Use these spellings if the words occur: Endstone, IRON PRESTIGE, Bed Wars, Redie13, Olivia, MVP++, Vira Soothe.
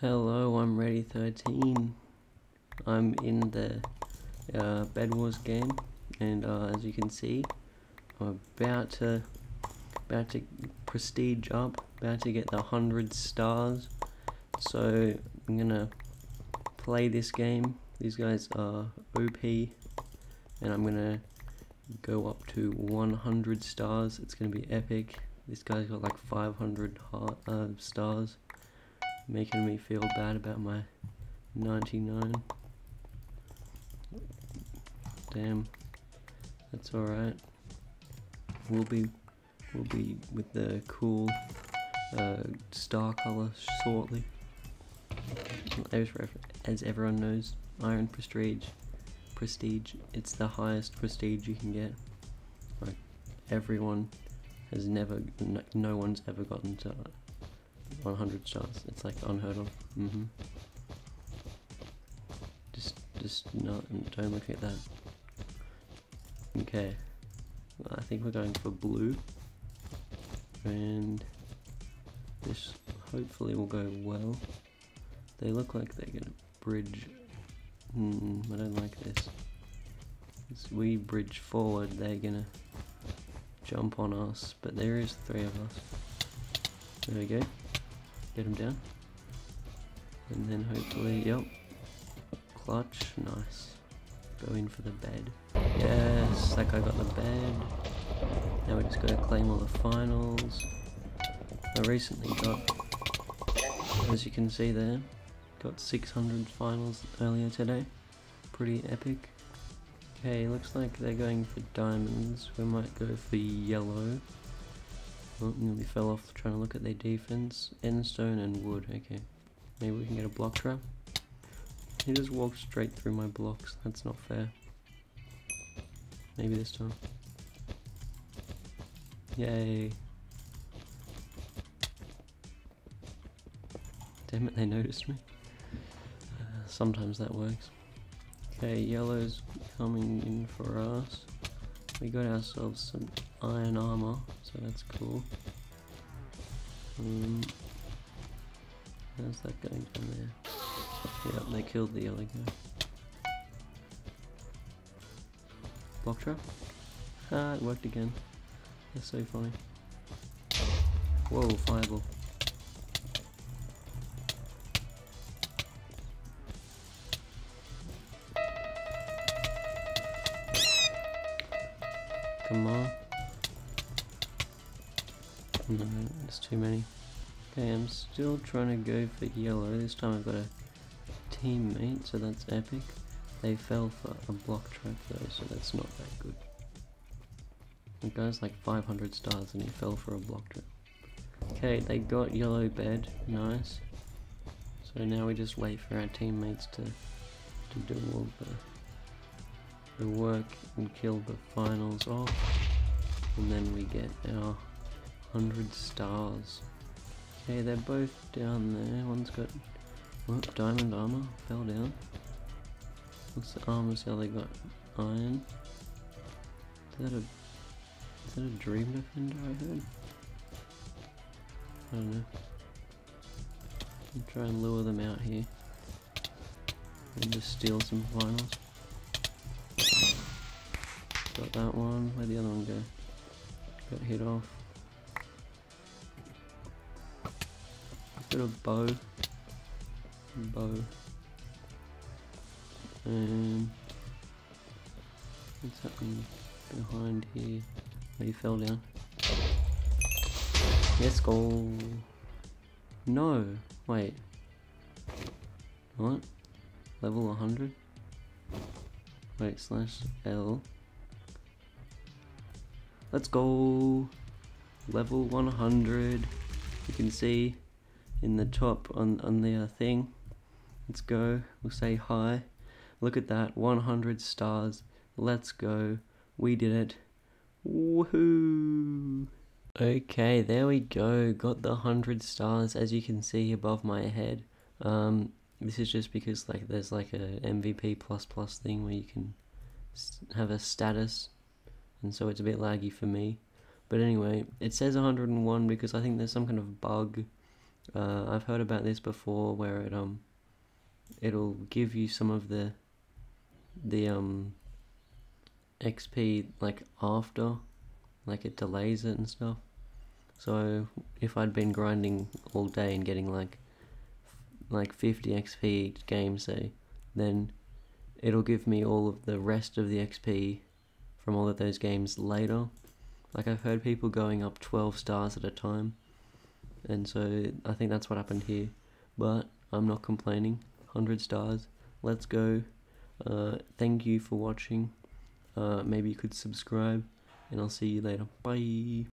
Hello, I'm Ready 13. I'm in the Bed Wars game, and as you can see, I'm about to prestige up, about to get the 100 stars. So I'm gonna play this game. These guys are OP, and I'm gonna go up to 100 stars. It's gonna be epic. This guy's got like 500 stars. Making me feel bad about my 99. Damn, that's all right. We'll be with the cool star color shortly. As everyone knows, Iron Prestige. It's the highest prestige you can get. Like everyone has never, no one's ever gotten to 100 stars. It's like unheard of. Just not. Don't look at that. Okay. I think we're going for blue, and this hopefully will go well. They look like they're gonna bridge. I don't like this. As we bridge forward, they're gonna jump on us. But there is 3 of us. There we go. Get him down, and then hopefully, yep, clutch, nice, go in for the bed, yes, that guy got the bed. Now we just gotta claim all the finals. I recently got, as you can see there, got 600 finals earlier today, pretty epic. Okay, looks like they're going for diamonds, we might go for yellow. Oh, nearly fell off trying to look at their defense. Endstone and wood, okay. Maybe we can get a block trap. He just walked straight through my blocks, that's not fair. Maybe this time. Yay. Damn it, they noticed me. Sometimes that works. Okay, yellow's coming in for us. We got ourselves some iron armor, so that's cool. How's that going down there? Yep, they killed the yellow guy. Block trap? Ah, it worked again. That's so funny. Whoa, fireball. Come on. No, it's too many. Okay, I'm still trying to go for yellow. This time I've got a teammate, so that's epic. They fell for a block trap though, so that's not that good. The guy's like 500 stars and he fell for a block trap. Okay, they got yellow bed. Nice. So now we just wait for our teammates to do all the work and kill the finals off, and then we get our 100 stars. Okay, they're both down there. One's got, well, diamond armor, fell down. What's the armor cell? They got iron. Is that a dream defender I heard? I don't know. I'll try and lure them out here and just steal some finals. Got that one. Where'd the other one go? Got hit off. Got a bow, and what's happening behind here? Oh, you fell down. Let's go. No, wait. What? Level 100? Wait, /L. Let's go. Level 100. You can see in the top on the thing. Let's go, we'll say hi. Look at that, 100 stars. Let's go, we did it. Woohoo! Okay, there we go, got the 100 stars, as you can see above my head. This is just because like there's like a MVP++ thing where you can have a status, and so it's a bit laggy for me. But anyway, it says 101 because I think there's some kind of bug I've heard about this before, where it it'll give you some of the XP like after, like it delays it and stuff. So if I'd been grinding all day and getting like 50 XP each game, say, then it'll give me all of the rest of the XP from all of those games later. Like, I've heard people going up 12 stars at a time, and so I think that's what happened here, but I'm not complaining. 100 stars, let's go. Thank you for watching. Maybe you could subscribe, and I'll see you later. Bye.